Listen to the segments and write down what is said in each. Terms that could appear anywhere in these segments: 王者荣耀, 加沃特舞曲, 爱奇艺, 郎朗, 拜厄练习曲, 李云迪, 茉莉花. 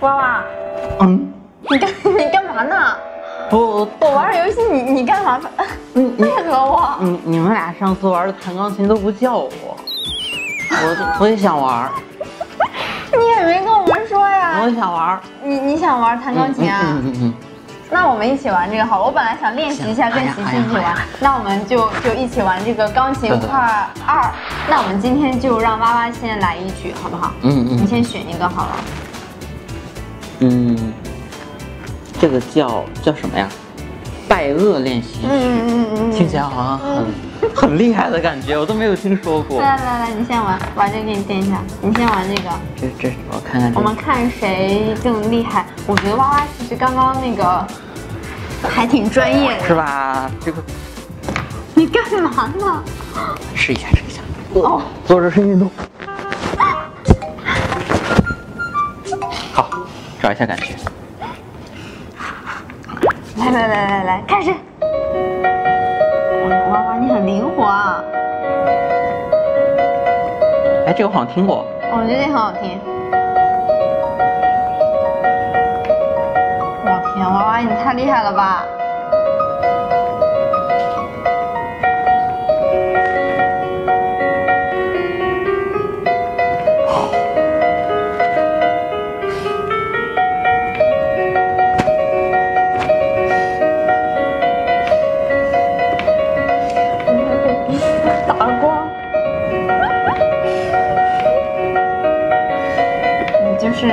娃娃，嗯，你干嘛呢？我玩游戏，你干嘛？配合我。你们俩上次玩的弹钢琴都不叫我也想玩。你也没跟我们说呀。我想玩。你想玩弹钢琴啊？那我们一起玩这个好了，我本来想练习一下跟琪琪一起玩，那我们就一起玩这个钢琴块二。那我们今天就让娃娃先来一曲，好不好？你先选一个好了。这个叫什么呀？拜厄练习曲。听起来好像很厉害的感觉，我都没有听说过。来，你先玩这个，给你垫一下。你先玩这个。这我看看。我们看谁更厉害。我觉得娃娃其实刚刚那个还挺专业的，是吧？这个你干嘛呢？试一下。哦，做热身运动。好，找一下感觉。来，开始。哇，你很灵活啊！哎，这个我好像听过。我觉得很好听。娃娃，你太厉害了吧！打光，你就是。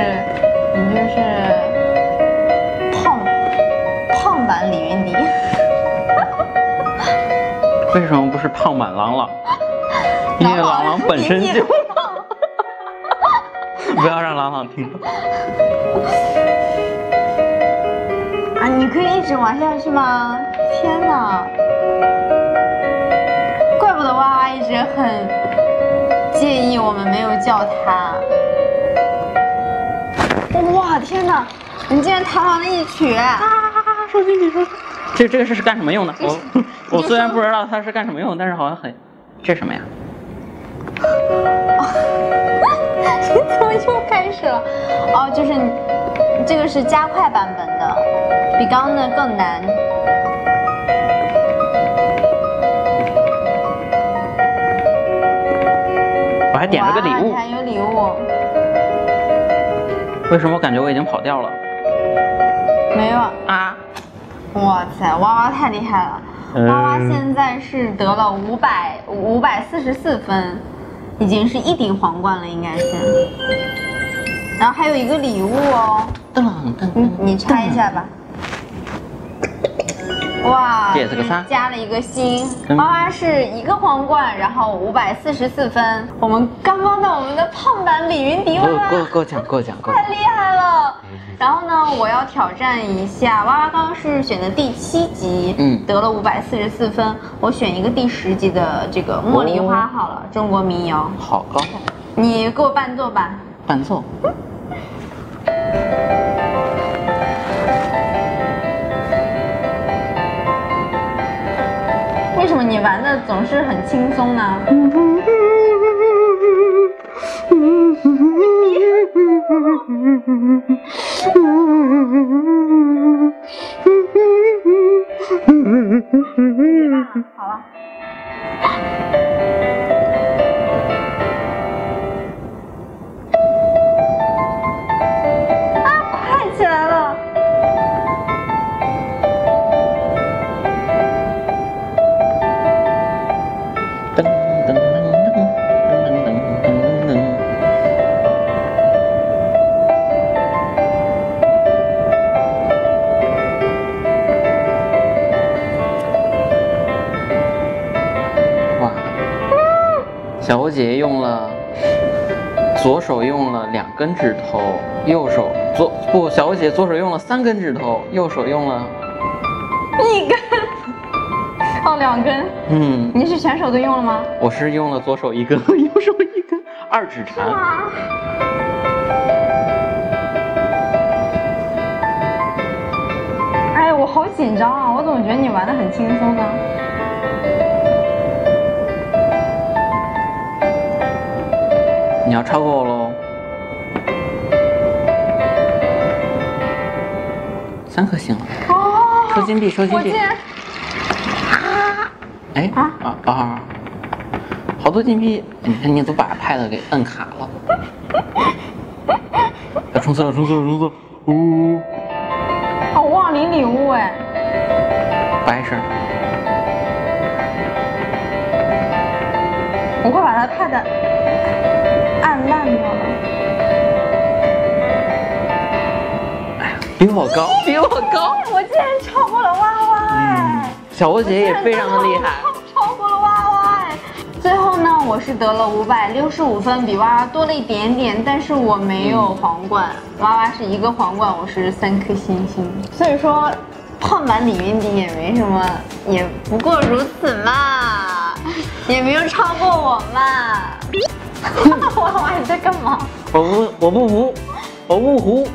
李云迪，为什么不是胖版郎朗？因为郎朗本身就胖，不要让郎朗听到。啊，你可以一直玩下去吗？天哪，怪不得娃娃一直很介意我们没有叫他。哇，天哪，你竟然弹完了一曲！说这个是干什么用的？我虽然不知道它是干什么用，但是好像很，这是什么呀？你怎么又开始了？哦，就是这个是加快版本的，比刚刚的更难。我还点了个礼物，还有礼物。为什么我感觉我已经跑掉了？没有啊。哇塞，娃娃太厉害了！娃娃现在是得了544分，已经是一顶皇冠了，应该是。然后还有一个礼物哦，你拆一下吧。哇，加了一个星，娃娃是一个皇冠，然后544分。我们刚刚的我们的胖版李云迪娃娃，够讲，太厉害了。然后呢，我要挑战一下，娃娃刚刚是选的第7集，得了544分。我选一个第10集的这个《茉莉花》好了，中国民谣。好了，你给我伴奏吧。伴奏。为什么你玩的总是很轻松呢？好了。啊，快起来了！小欧姐姐用了左手用了2根指头，右手小欧姐左手用了3根指头，右手用了1根，哦2根。你是全手都用了吗？我是用了左手1根，右手1根，2指禅。哎，我好紧张啊！我总觉得你玩得很轻松呢。你要超购喽。3颗星了。哦。收金币，收金币。我竟然。啊。哎啊啊啊！好多金币，你看你都把Pad给摁卡了。要冲刺了，冲刺了，冲刺了！呜。哦，我忘领礼物哎。不碍事儿。 我快把它Pad按烂掉了！哎呀，比我高，比我高！我竟然超过了哇哇！哎，小欧姐也非常的厉害，超过了哇哇！哎，最后呢，我是得了565分，比哇哇多了一点点，但是我没有皇冠，哇哇是1个皇冠，我是3颗星星，所以说胖版李云迪也没什么，也不过如此嘛。 也没有超过我嘛！哇哇，你在干嘛？我不服，我不服。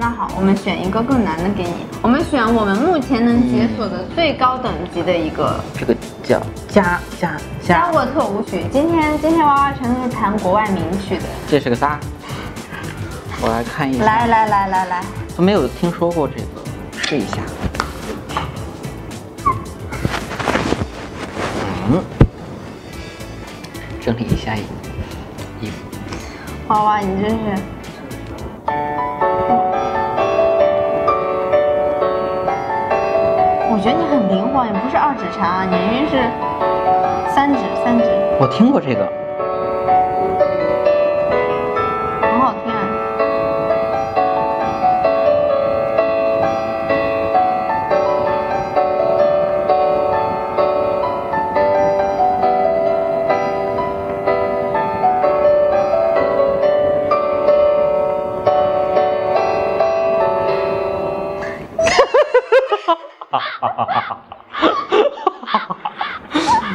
那好，我们选一个更难的给你。我们选我们目前能解锁的最高等级的一个，这个叫加沃特舞曲。今天娃娃全都是弹国外名曲的。这是个啥？我来看一下。来，都没有听说过这个，试一下。嗯。 整理一下衣服。哇哇，你真是！我觉得你很灵活，你不是2指禅啊，你人家是3指。我听过这个，很好听啊。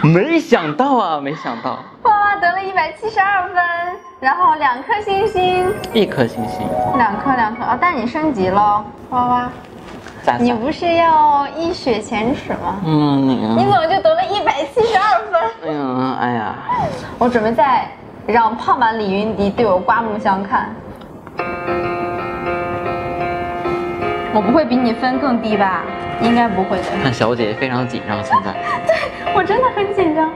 没想到啊，没想到！哇哇得了172分，然后2颗星星，1颗星星，两颗啊！但你升级了，哇哇！你不是要一雪前耻吗？嗯，你怎么就得了172分？哎呀！我准备再让胖版李云迪对我刮目相看。我不会比你分更低吧？ 应该不会的。看小姐姐非常紧张，现在。对，我真的很紧张。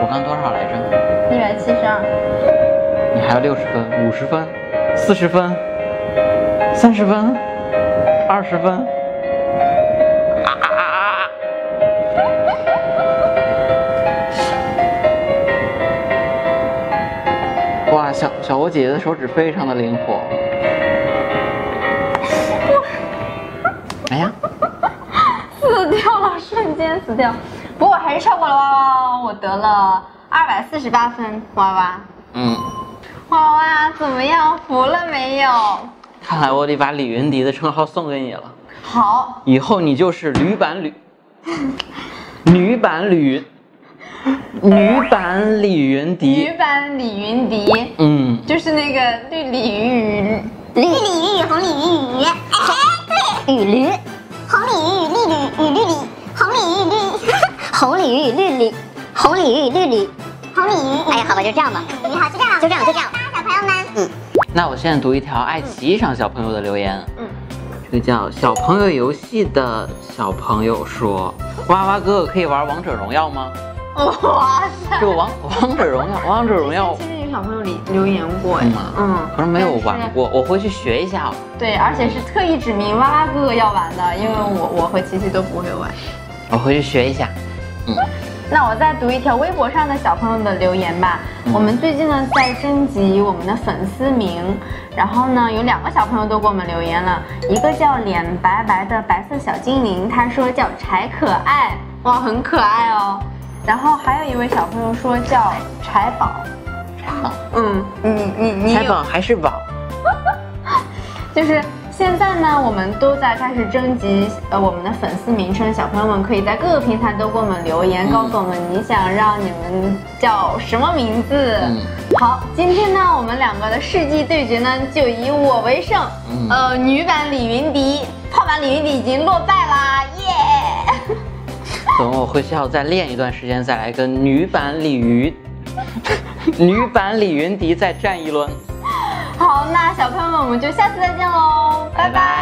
我刚多少来着？172。你还有60分、50分、40分、30分、20分。啊！哇，小欧姐姐的手指非常的灵活。 哎呀，死掉了，瞬间死掉。不过我还是超过了哇哇，我得了248分。哇哇，哇哇，怎么样？服了没有？看来我得把李云迪的称号送给你了。好，以后你就是女版李云迪。嗯，就是那个绿鲤鱼与红鲤鱼。 红鲤鱼与绿鲤。哎呀，好吧，就这样吧。好，就这样。小朋友们，那我现在读一条爱奇艺上小朋友的留言。这个叫小朋友游戏的小朋友说：“哇哇哥哥可以玩王者荣耀吗？”哇塞，这个王者荣耀。 小朋友留言过哎，可是没有玩过，我回去学一下哦。对，而且是特意指明哇哇哥哥要玩的，因为我和琪琪都不会玩。我回去学一下。那我再读一条微博上的小朋友的留言吧。我们最近呢在征集我们的粉丝名，然后呢有2个小朋友都给我们留言了，一个叫脸白白的白色小精灵，他说叫柴可爱，哇，很可爱哦。然后还有一位小朋友说叫柴宝。 你还宝还是宝，就是现在呢，我们都在开始征集我们的粉丝名称，小朋友们可以在各个平台都给我们留言，告诉我们你想让你们叫什么名字。好，今天呢，我们2个的世纪对决呢，就以我为胜。女版李云迪、胖版李云迪已经落败啦，耶！等我回学校再练一段时间，再来个女版李云迪再战一轮。好，那小朋友们，我们就下次再见喽，拜拜。